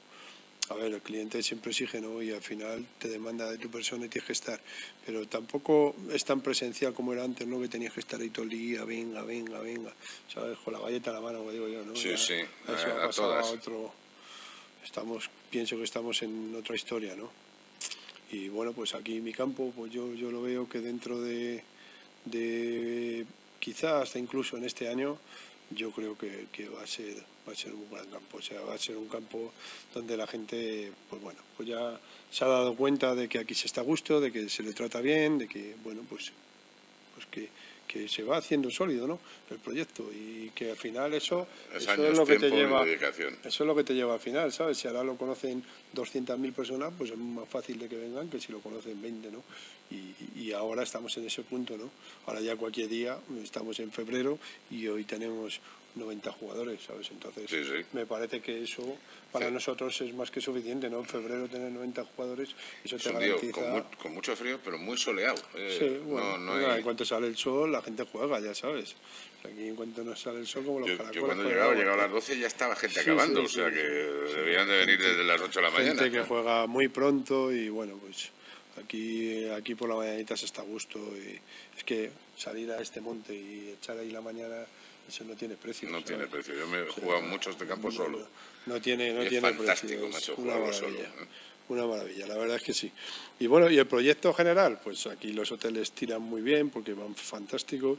A ver, el cliente siempre exige, ¿no? Y al final te demanda de tu persona y tienes que estar. Pero tampoco es tan presencial como era antes, ¿no? Que tenías que estar ahí todo el día, venga, venga, venga. ¿Sabes? Con la galleta a la mano, como digo yo, ¿no? Sí, ya, sí. A eso ha pasado a otro... Estamos, pienso que estamos en otra historia, ¿no? Y bueno, pues aquí en mi campo, pues yo, yo lo veo que dentro de... de quizás hasta incluso en este año... yo creo que, que va a ser va a ser un gran campo, o sea, va a ser un campo donde la gente, pues bueno, pues ya se ha dado cuenta de que aquí se está a gusto, de que se le trata bien, de que, bueno, pues, pues que, que se va haciendo sólido, ¿no?, el proyecto, y que al final eso, eso años, es lo que te lleva, eso es lo que te lleva al final, ¿sabes? Si ahora lo conocen doscientas mil personas, pues es más fácil de que vengan que si lo conocen veinte, ¿no? Y, y ahora estamos en ese punto, ¿no? Ahora ya cualquier día, estamos en febrero y hoy tenemos noventa jugadores, ¿sabes? Entonces, sí, sí. me parece que eso para sí. nosotros es más que suficiente, ¿no? En febrero tener noventa jugadores, eso es te garantiza... Día, con, mu con mucho frío, pero muy soleado. Eh, sí, bueno, no, no hay... nada, en cuanto sale el sol, la gente juega, ya sabes. Aquí en cuanto nos sale el sol, como los yo, caracoles... Yo cuando llegaba, llegaba a las doce y ya estaba gente sí, acabando, sí, sí, o sea sí, que sí, deberían sí, de venir gente, desde las ocho de la mañana. Gente que juega muy pronto y, bueno, pues... Aquí, aquí por la mañanita se está a gusto, y es que salir a este monte y echar ahí la mañana, eso no tiene precio. No ¿sabes? tiene precio, yo me he jugado o sea, mucho este campo no, solo. No tiene, no es tiene fantástico, precio, macho, jugarlo solo. Una maravilla, la verdad es que sí. Y bueno, y el proyecto general, pues aquí los hoteles tiran muy bien porque van fantásticos,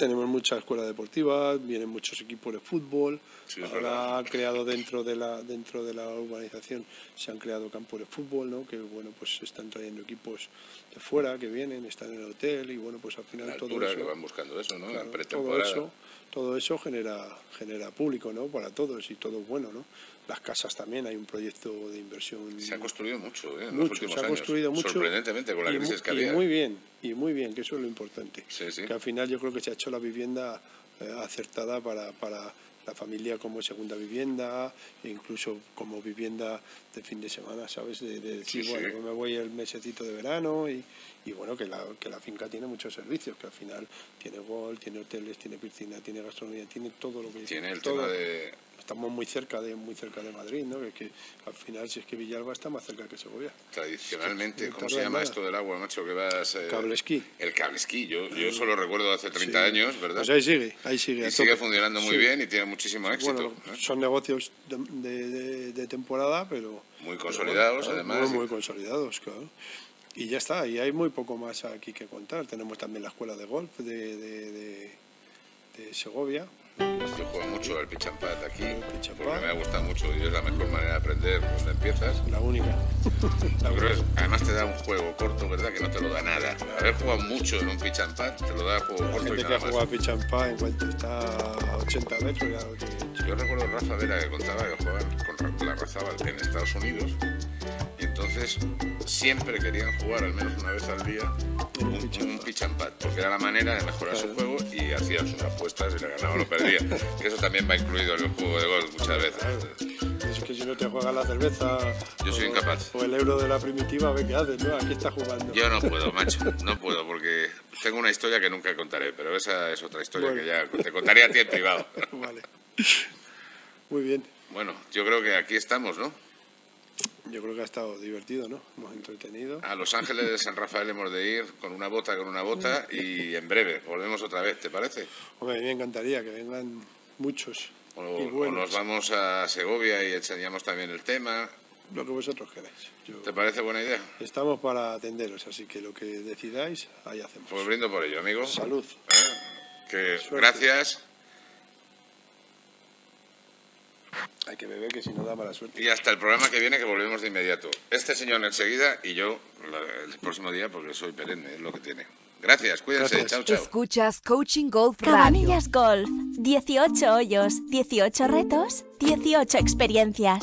tenemos mucha escuela deportiva, vienen muchos equipos de fútbol, sí, ahora han creado dentro de la dentro de la urbanización, se han creado campos de fútbol, ¿no? Que bueno, pues están trayendo equipos de fuera que vienen, están en el hotel y bueno, pues al final la todo altura, eso que van buscando eso, ¿no? Claro, la pretemporada. Todo eso, todo eso genera genera público, ¿no? Para todos y todo es bueno, ¿no? Las casas también, hay un proyecto de inversión. Se ha construido mucho, ¿eh? En mucho, los últimos se ha años. Construido mucho. Sorprendentemente con la crisis que había. Y muy bien, y muy bien, que eso es lo importante. Sí, sí. Que al final yo creo que se ha hecho la vivienda eh, acertada para, para la familia como segunda vivienda, e incluso como vivienda de fin de semana, ¿sabes? De, de decir, sí, bueno, sí. Pues me voy el mesecito de verano y, y bueno, que la, que la finca tiene muchos servicios, que al final tiene golf, tiene hoteles, tiene piscina, tiene gastronomía, tiene todo lo que... Tiene el todo. Tema de... Estamos muy cerca de muy cerca de Madrid, ¿no? Que, que al final, si es que Villalba está más cerca que Segovia. Tradicionalmente, ¿cómo se llama esto del agua, macho? Que vas, eh, Cablesquí. El cablesquí. Yo, yo solo recuerdo hace treinta sí. años, ¿verdad? Pues ahí sigue, ahí sigue. Y sigue funcionando muy sí. bien y tiene muchísimo éxito. Bueno, ¿eh? Son negocios de, de, de temporada, pero... Muy consolidados, pero bueno, además. Muy, muy consolidados, claro. Y ya está, y hay muy poco más aquí que contar. Tenemos también la escuela de golf de, de, de, de Segovia. Yo juego mucho al pitch and pad aquí, pitch and porque pad. Me ha gustado mucho y es la mejor manera de aprender cuando empiezas. La única. La única. Es, además te da un juego corto, ¿verdad? Que no te lo da nada. Haber jugado mucho en un pitch and pad, te lo da juego la corto gente y nada que ha jugado pitch and pad en cuanto está a ochenta metros. Ya. Yo recuerdo a Rafa Vera que contaba que jugaba con la raza en Estados Unidos y entonces siempre querían jugar al menos una vez al día un, un pitch and pad, porque era la manera de mejorar claro. su juego y hacían sus apuestas y le ganaban o lo perdían. Que eso también va incluido en el juego de golf muchas veces. Es que si no te juegas la cerveza... Yo soy o, incapaz. O el euro de la primitiva, ve qué haces, ¿no? Aquí estás jugando. Yo no puedo, macho. No puedo, porque tengo una historia que nunca contaré, pero esa es otra historia bueno. que ya te contaré a ti en privado. Vale. Muy bien. Bueno, yo creo que aquí estamos, ¿no? Yo creo que ha estado divertido, ¿no? Hemos entretenido. A Los Ángeles de San Rafael hemos de ir con una bota, con una bota y en breve volvemos otra vez, ¿te parece? Hombre, a mí me encantaría que vengan muchos. O, o nos vamos a Segovia y enseñamos también el tema. Lo que vosotros queráis. Yo... ¿Te parece buena idea? Estamos para atenderos, así que lo que decidáis, ahí hacemos. Pues brindo por ello, amigo. Salud. ¿Eh? Que... Gracias. Hay que beber, que si no da mala suerte. Y hasta el programa que viene, que volvemos de inmediato. Este señor enseguida y yo el próximo día, porque soy perenne, es lo que tiene. Gracias, cuídense, Gracias. Chao, chao. Escuchas Coaching Golf Radio. Cabanillas Golf, dieciocho hoyos, dieciocho retos, dieciocho experiencias.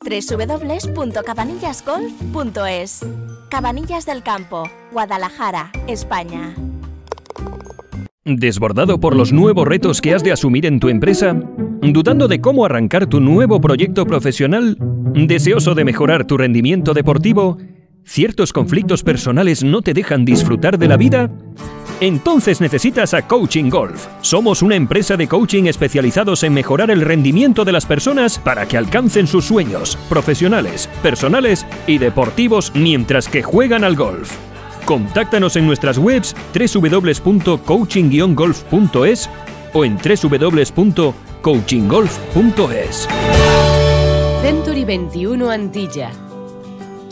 doble u doble u doble u punto cabanillas golf punto es. Cabanillas del Campo, Guadalajara, España. ¿Desbordado por los nuevos retos que has de asumir en tu empresa? ¿Dudando de cómo arrancar tu nuevo proyecto profesional? ¿Deseoso de mejorar tu rendimiento deportivo? ¿Ciertos conflictos personales no te dejan disfrutar de la vida? Entonces necesitas a Coaching Golf. Somos una empresa de coaching especializados en mejorar el rendimiento de las personas para que alcancen sus sueños profesionales, personales y deportivos mientras que juegan al golf. Contáctanos en nuestras webs doble u doble u doble u punto coaching golf punto es o en doble u doble u doble u punto coaching golf punto es. Century veintiuno Antilla.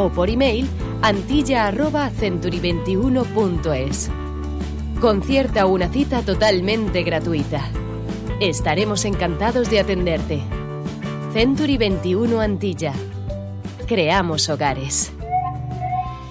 O por email antilla arroba century veintiuno punto es. Concierta una cita totalmente gratuita. Estaremos encantados de atenderte. Century veintiuno Antilla. Creamos hogares.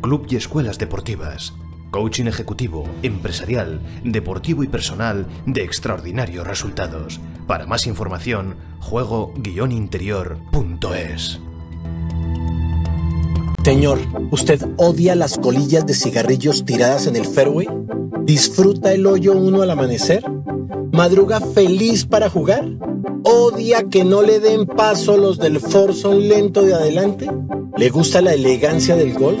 club y escuelas deportivas. Coaching ejecutivo, empresarial, deportivo y personal de extraordinarios resultados. Para más información, juego guion interior punto es. Señor, ¿usted odia las colillas de cigarrillos tiradas en el fairway? ¿Disfruta el hoyo uno al amanecer? ¿Madruga feliz para jugar? ¿Odia que no le den paso los del forzón lento de adelante? ¿Le gusta la elegancia del golf?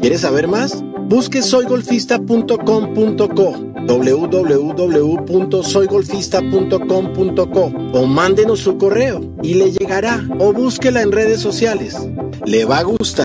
¿Quieres saber más? Busque soy golfista punto com punto co. doble u doble u doble u punto soy golfista punto com punto co o mándenos su correo y le llegará, o búsquela en redes sociales. Le va a gustar.